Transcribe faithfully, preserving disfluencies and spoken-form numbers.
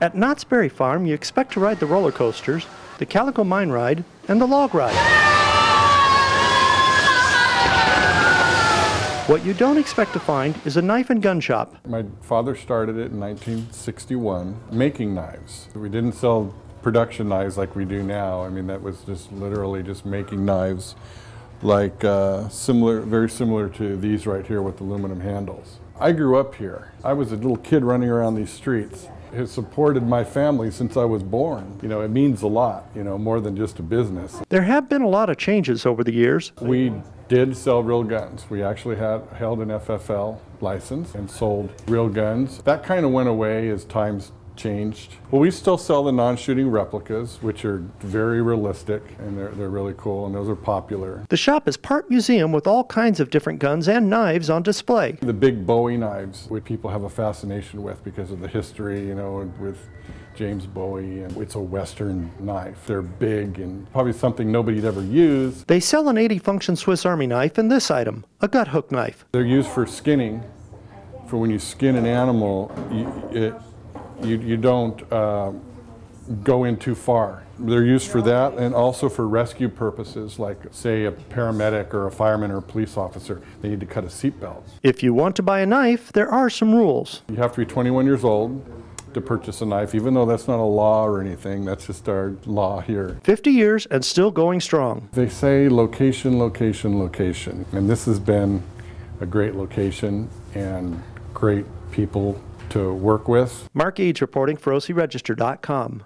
At Knott's Berry Farm, you expect to ride the roller coasters, the Calico Mine Ride, and the log ride. What you don't expect to find is a knife and gun shop. My father started it in nineteen sixty-one, making knives. We didn't sell production knives like we do now. I mean, that was just literally just making knives, like uh, similar, very similar to these right here with aluminum handles. I grew up here. I was a little kid running around these streets. It supported my family since I was born. You know, it means a lot, you know, more than just a business. There have been a lot of changes over the years. We did sell real guns. We actually had, held an F F L license and sold real guns. That kind of went away as times changed. Well, we still sell the non-shooting replicas, which are very realistic, and they're, they're really cool, and those are popular. The shop is part museum with all kinds of different guns and knives on display. The big Bowie knives, which people have a fascination with because of the history, you know, with James Bowie, and it's a Western knife. They're big and probably something nobody'd ever use. They sell an eighty function Swiss Army knife and this item, a gut hook knife. They're used for skinning, for when you skin an animal, you, it, You, you don't uh, go in too far. They're used for that and also for rescue purposes, like say a paramedic or a fireman or a police officer. They need to cut a seatbelt. If you want to buy a knife, there are some rules. You have to be twenty-one years old to purchase a knife, even though that's not a law or anything. That's just our law here. fifty years and still going strong. They say location, location, location. And this has been a great location and great people to work with. Mark Eades reporting for O C Register dot com.